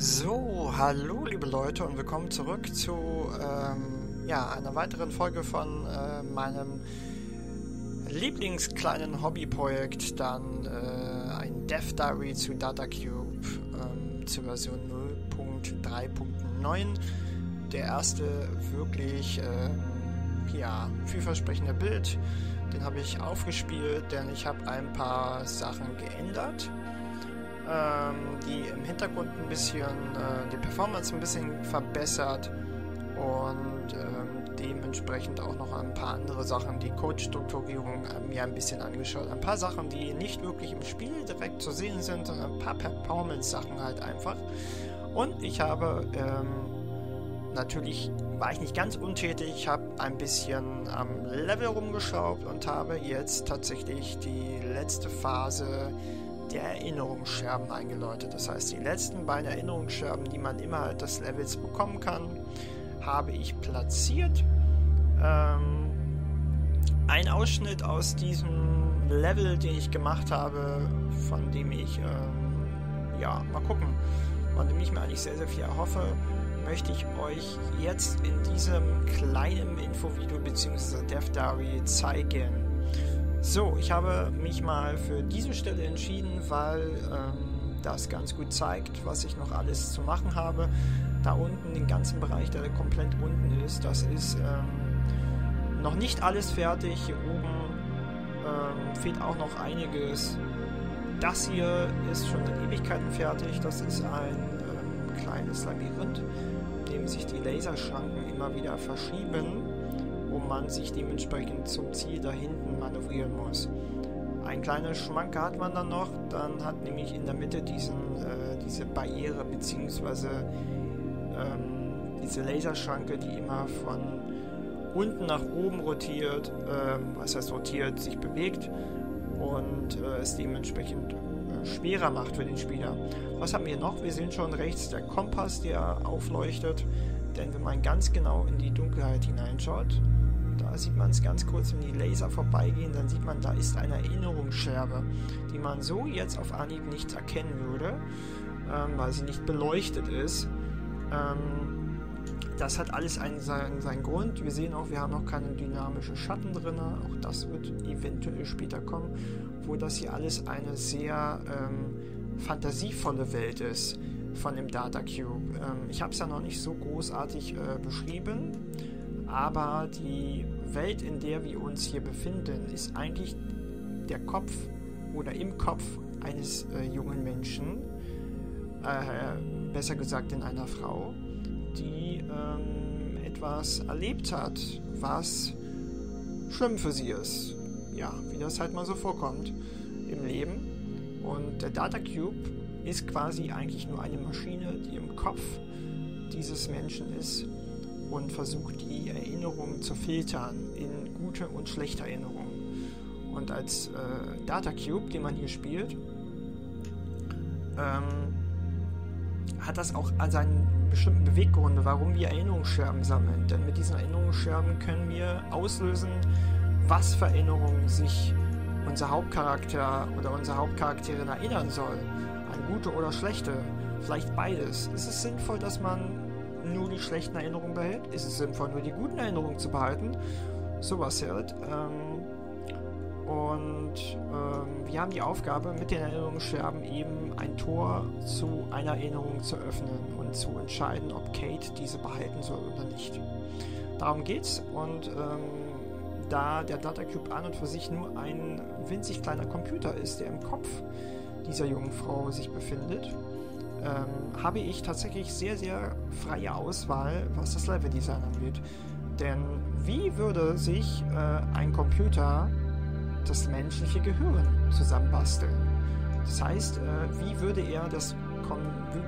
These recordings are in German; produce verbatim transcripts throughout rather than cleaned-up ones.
So, hallo liebe Leute und willkommen zurück zu ähm, ja, einer weiteren Folge von äh, meinem lieblingskleinen Hobbyprojekt, dann äh, ein Dev Diary zu Data Cube ähm, zur Version null Punkt drei Punkt neun. Der erste wirklich äh, ja, vielversprechende Build, den habe ich aufgespielt, denn ich habe ein paar Sachen geändert, die im Hintergrund ein bisschen äh, die Performance ein bisschen verbessert und ähm, dementsprechend auch noch ein paar andere Sachen, die Code-Strukturierung mir ein bisschen angeschaut. Ein paar Sachen, die nicht wirklich im Spiel direkt zu sehen sind, sondern ein paar Performance-Sachen halt einfach. Und ich habe ähm, natürlich, war ich nicht ganz untätig, ich habe ein bisschen am Level rumgeschraubt und habe jetzt tatsächlich die letzte Phase der Erinnerungsscherben eingeläutet. Das heißt, die letzten beiden Erinnerungsscherben, die man innerhalb des Levels bekommen kann, habe ich platziert. Ähm, ein Ausschnitt aus diesem Level, den ich gemacht habe, von dem ich, ähm, ja, mal gucken, von dem ich mir eigentlich sehr, sehr viel erhoffe, möchte ich euch jetzt in diesem kleinen Infovideo bzw. Dev Diary zeigen. So, ich habe mich mal für diese Stelle entschieden, weil ähm, das ganz gut zeigt, was ich noch alles zu machen habe. Da unten, den ganzen Bereich, der komplett unten ist, das ist ähm, noch nicht alles fertig. Hier oben ähm, fehlt auch noch einiges. Das hier ist schon seit Ewigkeiten fertig. Das ist ein ähm, kleines Labyrinth, in dem sich die Laserschranken immer wieder verschieben, wo man sich dementsprechend zum Ziel da hinten manövrieren muss. Ein kleiner Schmanker hat man dann noch, dann hat nämlich in der Mitte diesen, äh, diese Barriere bzw. ähm, diese Laserschranke, die immer von unten nach oben rotiert, äh, was heißt rotiert, sich bewegt und äh, es dementsprechend äh, schwerer macht für den Spieler. Was haben wir noch? Wir sehen schon rechts der Kompass, der aufleuchtet, denn wenn man ganz genau in die Dunkelheit hineinschaut, da sieht man es ganz kurz, wenn die Laser vorbeigehen, dann sieht man, da ist eine Erinnerungsscherbe, die man so jetzt auf Anhieb nicht erkennen würde, ähm, weil sie nicht beleuchtet ist. Ähm, das hat alles einen, seinen, seinen Grund. Wir sehen auch, wir haben noch keine dynamischen Schatten drin, auch das wird eventuell später kommen, wo das hier alles eine sehr ähm, fantasievolle Welt ist von dem Data Cube. Ähm, ich habe es ja noch nicht so großartig äh, beschrieben, aber die Welt, in der wir uns hier befinden, ist eigentlich der Kopf oder im Kopf eines äh, jungen Menschen, äh, besser gesagt in einer Frau, die ähm, etwas erlebt hat, was schlimm für sie ist. Ja, wie das halt mal so vorkommt im Leben. Und der Data Cube ist quasi eigentlich nur eine Maschine, die im Kopf dieses Menschen ist und versucht, die Erinnerungen zu filtern in gute und schlechte Erinnerungen. Und als äh, Data Cube, den man hier spielt, ähm, hat das auch an seinen bestimmten Beweggründe, warum wir Erinnerungsscherben sammeln. Denn mit diesen Erinnerungsscherben können wir auslösen, was für Erinnerungen sich unser Hauptcharakter oder unsere Hauptcharakterin erinnern soll. An gute oder schlechte, vielleicht beides. Ist es sinnvoll, dass man nur die schlechten Erinnerungen behält? Ist es sinnvoll, nur die guten Erinnerungen zu behalten? Sowas halt. Ähm, und ähm, wir haben die Aufgabe, mit den Erinnerungsscherben eben ein Tor zu einer Erinnerung zu öffnen und zu entscheiden, ob Kate diese behalten soll oder nicht. Darum geht's. Und ähm, da der Data Cube an und für sich nur ein winzig kleiner Computer ist, der im Kopf dieser jungen Frau sich befindet, ähm, habe ich tatsächlich sehr, sehr freie Auswahl, was das Leveldesign angeht. Denn wie würde sich äh, ein Computer das menschliche Gehirn zusammenbasteln? Das heißt, äh, wie würde er das,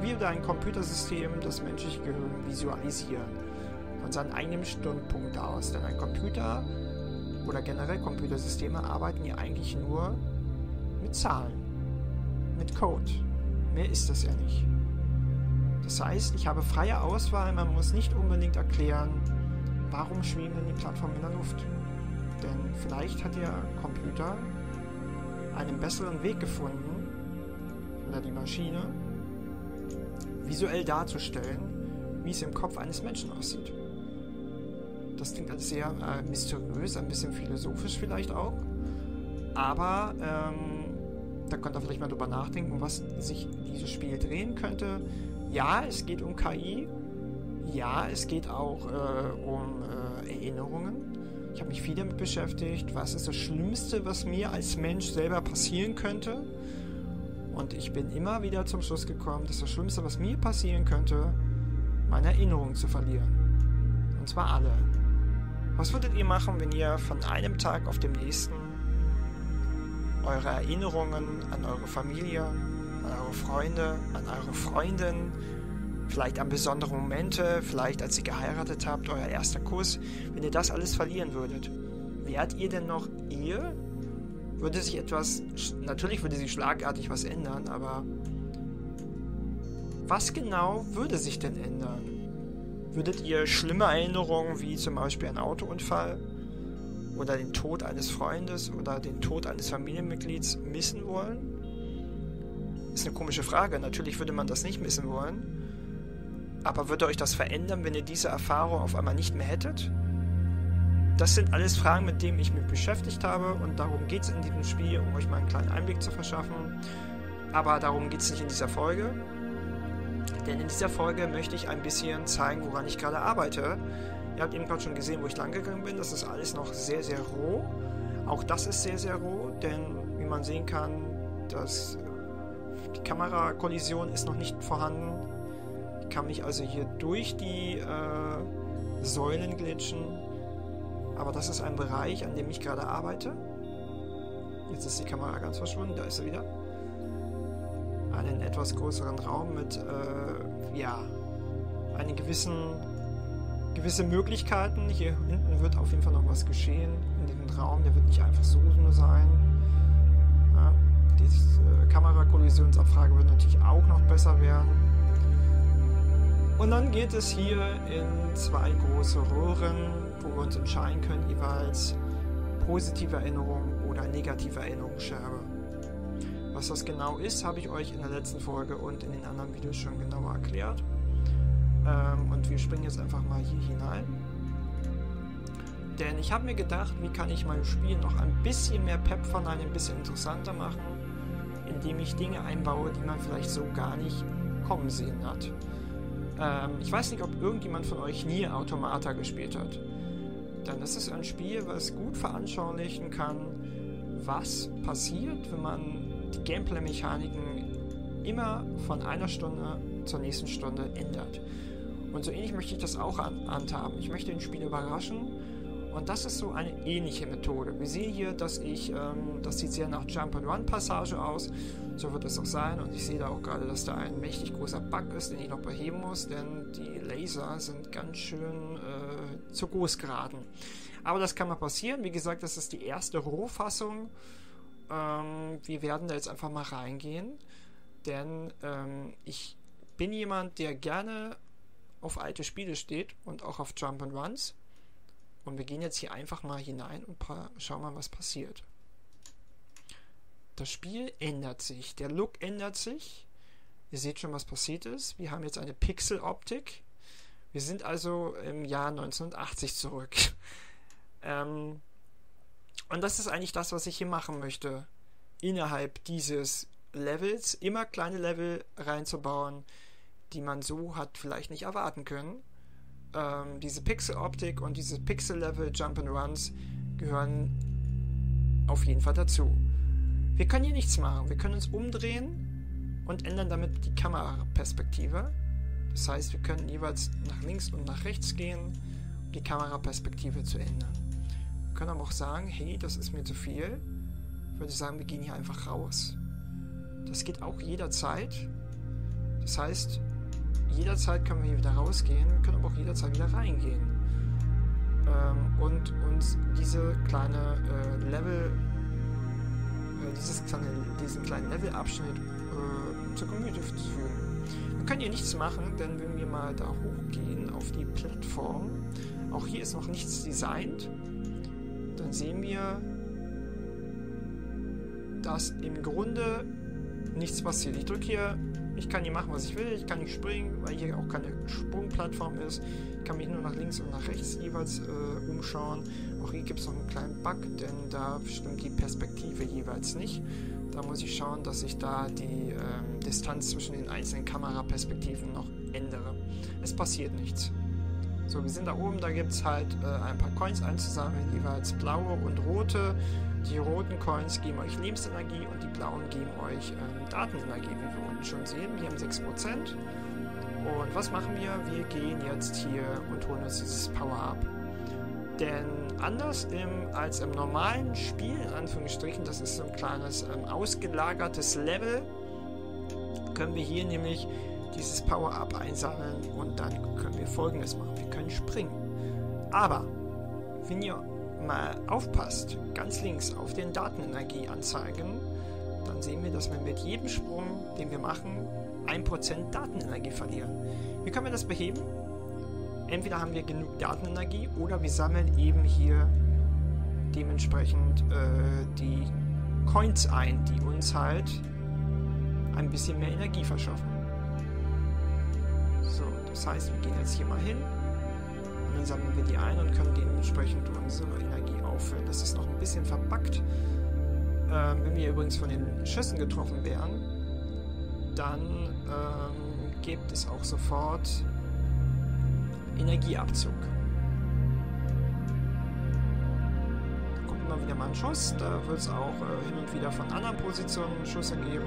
wie würde ein Computersystem das menschliche Gehirn visualisieren? Von seinem eigenen Standpunkt aus. Denn ein Computer oder generell Computersysteme arbeiten ja eigentlich nur mit Zahlen, mit Code. Mehr ist das ja nicht. Das heißt, ich habe freie Auswahl, man muss nicht unbedingt erklären, warum schweben denn die Plattformen in der Luft? Denn vielleicht hat der Computer einen besseren Weg gefunden, oder die Maschine, visuell darzustellen, wie es im Kopf eines Menschen aussieht. Das klingt alles sehr äh, mysteriös, ein bisschen philosophisch vielleicht auch, aber ähm, da könnt ihr vielleicht mal drüber nachdenken, was sich dieses Spiel drehen könnte. Ja, es geht um K I, ja, es geht auch äh, um äh, Erinnerungen. Ich habe mich viel damit beschäftigt, was ist das Schlimmste, was mir als Mensch selber passieren könnte. Und ich bin immer wieder zum Schluss gekommen, dass das Schlimmste, was mir passieren könnte, meine Erinnerungen zu verlieren. Und zwar alle. Was würdet ihr machen, wenn ihr von einem Tag auf den nächsten eure Erinnerungen an eure Familie, an eure Freunde, an eure Freundin, vielleicht an besondere Momente, vielleicht als ihr geheiratet habt, euer erster Kuss, wenn ihr das alles verlieren würdet, wärt ihr denn noch ihr? Würde sich etwas, natürlich würde sich schlagartig was ändern, aber was genau würde sich denn ändern? Würdet ihr schlimme Erinnerungen wie zum Beispiel einen Autounfall oder den Tod eines Freundes oder den Tod eines Familienmitglieds missen wollen? Ist eine komische Frage, natürlich würde man das nicht missen wollen. Aber würde euch das verändern, wenn ihr diese Erfahrung auf einmal nicht mehr hättet? Das sind alles Fragen, mit denen ich mich beschäftigt habe, und darum geht es in diesem Spiel, um euch mal einen kleinen Einblick zu verschaffen. Aber darum geht es nicht in dieser Folge, denn in dieser Folge möchte ich ein bisschen zeigen, woran ich gerade arbeite. Ihr habt eben gerade schon gesehen, wo ich lang gegangen bin, das ist alles noch sehr, sehr roh. Auch das ist sehr, sehr roh, denn wie man sehen kann, dass die Kamerakollision ist noch nicht vorhanden. Ich kann mich also hier durch die äh, Säulen glitschen, aber das ist ein Bereich, an dem ich gerade arbeite. Jetzt ist die Kamera ganz verschwunden, da ist sie wieder. Einen etwas größeren Raum mit, äh, ja, einen gewissen, gewisse Möglichkeiten. Hier hinten wird auf jeden Fall noch was geschehen in diesem Raum, der wird nicht einfach so nur sein. Ja, die äh, Kamerakollisionsabfrage wird natürlich auch noch besser werden. Und dann geht es hier in zwei große Röhren, wo wir uns entscheiden können, jeweils positive Erinnerung oder negative Erinnerungsscherbe. Was das genau ist, habe ich euch in der letzten Folge und in den anderen Videos schon genauer erklärt. Ähm, und wir springen jetzt einfach mal hier hinein. Denn ich habe mir gedacht, wie kann ich mein Spiel noch ein bisschen mehr Pep von einem, ein bisschen interessanter machen, indem ich Dinge einbaue, die man vielleicht so gar nicht kommen sehen hat. Ich weiß nicht, ob irgendjemand von euch nie Automata gespielt hat. Denn das ist ein Spiel, was gut veranschaulichen kann, was passiert, wenn man die Gameplay-Mechaniken immer von einer Stunde zur nächsten Stunde ändert. Und so ähnlich möchte ich das auch handhaben. Ich möchte den Spiel überraschen. Und das ist so eine ähnliche Methode. Wir sehen hier, dass ich, ähm, das sieht sehr nach Jump-and-Run-Passage aus. So wird es auch sein. Und ich sehe da auch gerade, dass da ein mächtig großer Bug ist, den ich noch beheben muss. Denn die Laser sind ganz schön äh, zu groß geraten. Aber das kann mal passieren. Wie gesagt, das ist die erste Rohfassung. Ähm, wir werden da jetzt einfach mal reingehen. Denn ähm, ich bin jemand, der gerne auf alte Spiele steht und auch auf Jump-and-Runs. Und wir gehen jetzt hier einfach mal hinein und schauen mal, was passiert. Das Spiel ändert sich. Der Look ändert sich. Ihr seht schon, was passiert ist. Wir haben jetzt eine Pixel-Optik. Wir sind also im Jahr neunzehnhundertachtzig zurück. ähm, und das ist eigentlich das, was ich hier machen möchte. Innerhalb dieses Levels immer kleine Level reinzubauen, die man so hat vielleicht nicht erwarten können. Ähm, diese Pixel-Optik und diese Pixel-Level-Jump-and-Runs gehören auf jeden Fall dazu. Wir können hier nichts machen. Wir können uns umdrehen und ändern damit die Kameraperspektive. Das heißt, wir können jeweils nach links und nach rechts gehen, um die Kameraperspektive zu ändern. Wir können aber auch sagen, hey, das ist mir zu viel. Ich würde sagen, wir gehen hier einfach raus. Das geht auch jederzeit. Das heißt, jederzeit können wir hier wieder rausgehen, wir können aber auch jederzeit wieder reingehen ähm, und uns diese kleine äh, Level, äh, dieses kleine, diesen kleinen Levelabschnitt äh, zur Gemüte führen. Wir können hier nichts machen, denn wenn wir mal da hochgehen auf die Plattform, auch hier ist noch nichts designt, dann sehen wir, dass im Grunde nichts passiert. Ich drücke hier, ich kann hier machen, was ich will, ich kann nicht springen, weil hier auch keine Sprungplattform ist. Ich kann mich nur nach links und nach rechts jeweils äh, umschauen. Auch hier gibt es noch einen kleinen Bug, denn da stimmt die Perspektive jeweils nicht. Da muss ich schauen, dass ich da die ähm, Distanz zwischen den einzelnen Kameraperspektiven noch ändere. Es passiert nichts. So, wir sind da oben, da gibt es halt äh, ein paar Coins einzusammeln, jeweils blaue und rote. Die roten Coins geben euch Lebensenergie und die blauen geben euch ähm, Datenenergie, wie wir unten schon sehen. Wir haben sechs Prozent. Und was machen wir? Wir gehen jetzt hier und holen uns dieses Power-Up. Denn anders im, als im normalen Spiel, in Anführungsstrichen, das ist so ein kleines ähm, ausgelagertes Level, können wir hier nämlich dieses Power-Up einsammeln und dann können wir Folgendes machen. Wir können springen. Aber wenn ihr mal aufpasst, ganz links auf den Datenenergieanzeigen, dann sehen wir, dass wir mit jedem Sprung, den wir machen, ein Prozent Datenenergie verlieren. Wie können wir das beheben? Entweder haben wir genug Datenenergie oder wir sammeln eben hier dementsprechend äh, die Coins ein, die uns halt ein bisschen mehr Energie verschaffen. So, das heißt, wir gehen jetzt hier mal hin und dann sammeln wir die ein und können dementsprechend unsere Energie auffüllen. Das ist noch ein bisschen verbuggt. Ähm, wenn wir übrigens von den Schüssen getroffen wären, dann ähm, gibt es auch sofort Energieabzug. Da kommt immer wieder mal ein Schuss, da wird es auch äh, hin und wieder von anderen Positionen Schüsse geben.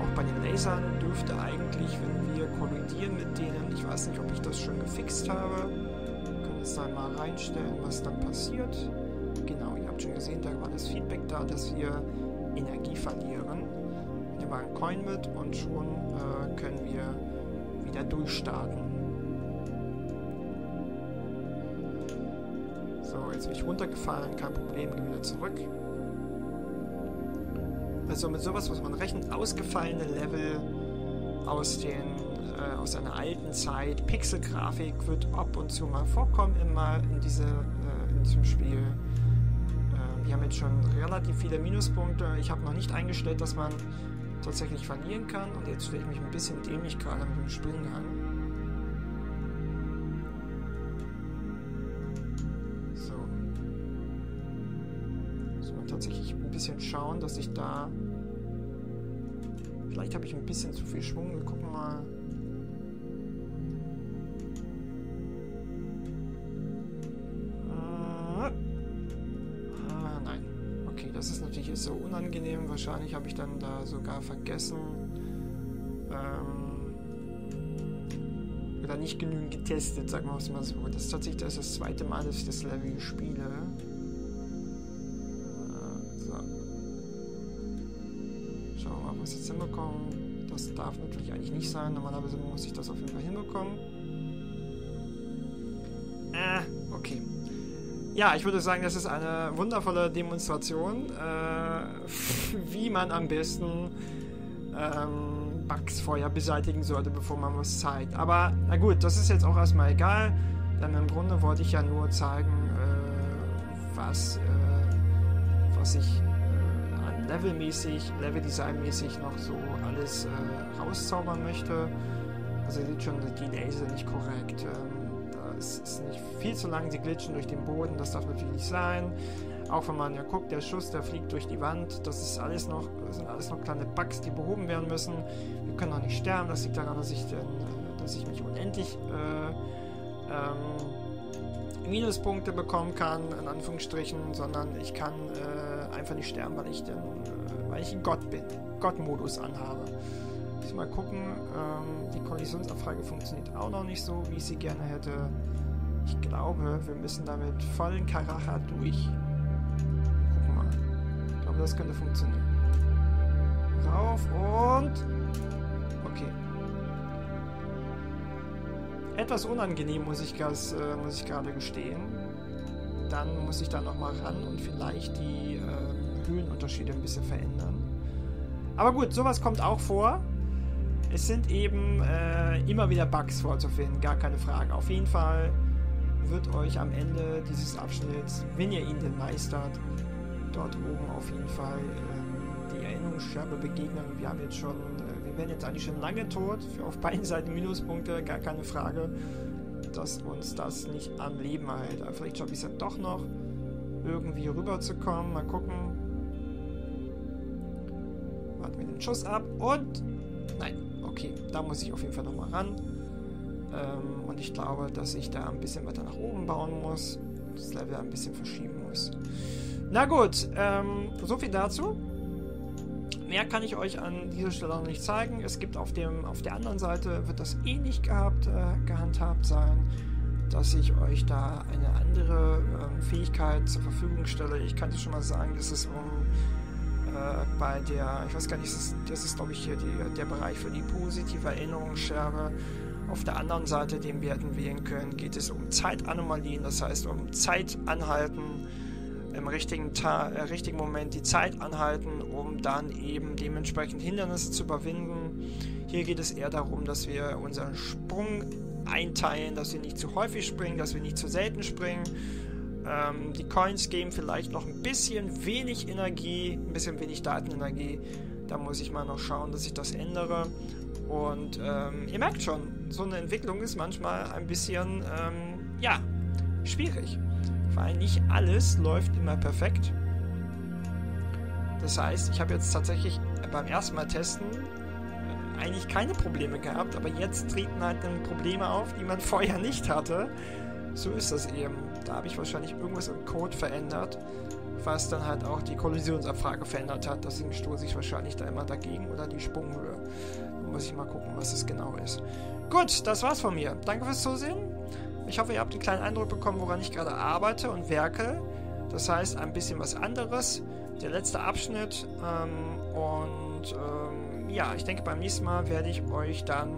Auch bei den Lasern dürfte eigentlich, wenn wir kollidieren mit denen, ich weiß nicht, ob ich das schon gefixt habe, können es dann mal reinstellen, was dann passiert. Genau, ihr habt schon gesehen, da war das Feedback da, dass wir Energie verlieren. Wir machen einen Coin mit und schon äh, können wir wieder durchstarten. So, jetzt bin ich runtergefallen, kein Problem, gehe wieder zurück. Also mit sowas muss man rechnen, ausgefallene Level aus, den, äh, aus einer alten Zeit, Pixelgrafik wird ab und zu mal vorkommen immer in, diese, äh, in diesem Spiel. Äh, wir haben jetzt schon relativ viele Minuspunkte, ich habe noch nicht eingestellt, dass man tatsächlich verlieren kann und jetzt stelle ich mich ein bisschen dämlich gerade mit dem Springen an. Tatsächlich ein bisschen schauen, dass ich da... Vielleicht habe ich ein bisschen zu viel Schwung. Wir gucken mal. Ah, nein. Okay, das ist natürlich jetzt so unangenehm. Wahrscheinlich habe ich dann da sogar vergessen. Ähm, oder nicht genügend getestet, sagen wir es mal so. Das ist tatsächlich das, das zweite Mal, dass ich das Level spiele. Das jetzt hinbekommen, das darf natürlich eigentlich nicht sein, normalerweise muss ich das auf jeden Fall hinbekommen. Äh, okay. Ja, ich würde sagen, das ist eine wundervolle Demonstration, äh, wie man am besten ähm, Bugs vorher beseitigen sollte, bevor man was zeigt. Aber, na gut, das ist jetzt auch erstmal egal, denn im Grunde wollte ich ja nur zeigen, äh, was, äh, was ich levelmäßig, level-design-mäßig noch so alles äh, rauszaubern möchte. Also ihr seht schon, die Laser nicht korrekt. Ähm, das ist nicht viel zu lang, sie glitschen durch den Boden, das darf natürlich nicht sein. Auch wenn man ja guckt, der Schuss, der fliegt durch die Wand, das ist alles noch, das sind alles noch kleine Bugs, die behoben werden müssen. Wir können auch nicht sterben, das liegt daran, dass ich, denn, dass ich mich unendlich äh, ähm, Minuspunkte bekommen kann, in Anführungsstrichen, sondern ich kann äh, einfach nicht sterben, weil ich denn, weil ich ein Gott bin, Gott-Modus anhabe. Muss mal gucken, ähm, die Kollisionsabfrage funktioniert auch noch nicht so, wie ich sie gerne hätte. Ich glaube, wir müssen damit vollen Karacha durch. Gucken mal. Ich glaube, das könnte funktionieren. Rauf und... Okay. Etwas unangenehm, muss ich, das, äh, muss ich gerade gestehen. Dann muss ich da nochmal ran und vielleicht die äh, Höhenunterschiede ein bisschen verändern. Aber gut, sowas kommt auch vor. Es sind eben äh, immer wieder Bugs vorzufinden, gar keine Frage. Auf jeden Fall wird euch am Ende dieses Abschnitts, wenn ihr ihn denn meistert, dort oben auf jeden Fall ähm, die Erinnerungsscherbe begegnen. Wir haben jetzt schon, wir werden jetzt eigentlich schon lange tot. Für auf beiden Seiten Minuspunkte, gar keine Frage, dass uns das nicht am Leben hält. Aber vielleicht schaffe ich es ja doch noch, irgendwie rüberzukommen. Mal gucken. Warten wir den Schuss ab und... Nein, okay, da muss ich auf jeden Fall nochmal ran. Ähm, und ich glaube, dass ich da ein bisschen weiter nach oben bauen muss. Das Level ein bisschen verschieben muss. Na gut, ähm, so viel dazu. Mehr kann ich euch an dieser Stelle noch nicht zeigen. Es gibt auf dem, auf der anderen Seite, wird das ähnlich gehabt, äh, gehandhabt sein, dass ich euch da eine andere ähm, Fähigkeit zur Verfügung stelle. Ich kann dir schon mal sagen, das ist um, äh, bei der, ich weiß gar nicht, das ist, das ist glaube ich hier die, der Bereich für die positive Erinnerungsscherbe. Auf der anderen Seite, den wir hätten wählen können, geht es um Zeitanomalien, das heißt um Zeit anhalten, im richtigen, Ta äh, richtigen Moment die Zeit anhalten, um dann eben dementsprechend Hindernisse zu überwinden. Hier geht es eher darum, dass wir unseren Sprung einteilen, dass wir nicht zu häufig springen, dass wir nicht zu selten springen. Ähm, die Coins geben vielleicht noch ein bisschen wenig Energie, ein bisschen wenig Datenenergie. Da muss ich mal noch schauen, dass ich das ändere. Und ähm, ihr merkt schon, so eine Entwicklung ist manchmal ein bisschen, ähm, ja, schwierig. Weil nicht alles läuft immer perfekt. Das heißt, ich habe jetzt tatsächlich beim ersten Mal testen äh, eigentlich keine Probleme gehabt, aber jetzt treten halt dann Probleme auf, die man vorher nicht hatte. So ist das eben. Da habe ich wahrscheinlich irgendwas im Code verändert, was dann halt auch die Kollisionsabfrage verändert hat. Deswegen stoße ich wahrscheinlich da immer dagegen oder die Sprunghöhe. Da muss ich mal gucken, was es genau ist. Gut, das war's von mir. Danke fürs Zusehen. Ich hoffe, ihr habt einen kleinen Eindruck bekommen, woran ich gerade arbeite und werke. Das heißt, ein bisschen was anderes. Der letzte Abschnitt. Ähm, und ähm, ja, ich denke, beim nächsten Mal werde ich euch dann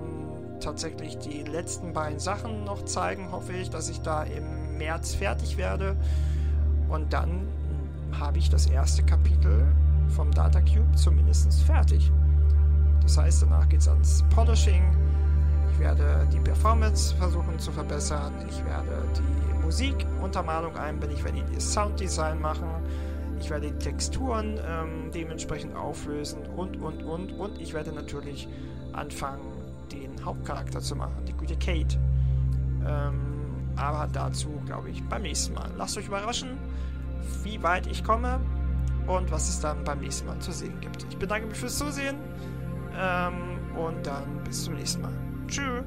tatsächlich die letzten beiden Sachen noch zeigen. Hoffe ich, dass ich da im März fertig werde. Und dann habe ich das erste Kapitel vom Data Cube zumindest fertig. Das heißt, danach geht es ans Polishing. Ich werde die Performance versuchen zu verbessern, ich werde die Musikuntermalung einbinden, ich werde das Sounddesign machen, ich werde die Texturen ähm, dementsprechend auflösen und, und, und, und ich werde natürlich anfangen, den Hauptcharakter zu machen, die gute Kate. Ähm, aber dazu, glaube ich, beim nächsten Mal. Lasst euch überraschen, wie weit ich komme und was es dann beim nächsten Mal zu sehen gibt. Ich bedanke mich fürs Zusehen ähm, und dann bis zum nächsten Mal. Tschüss.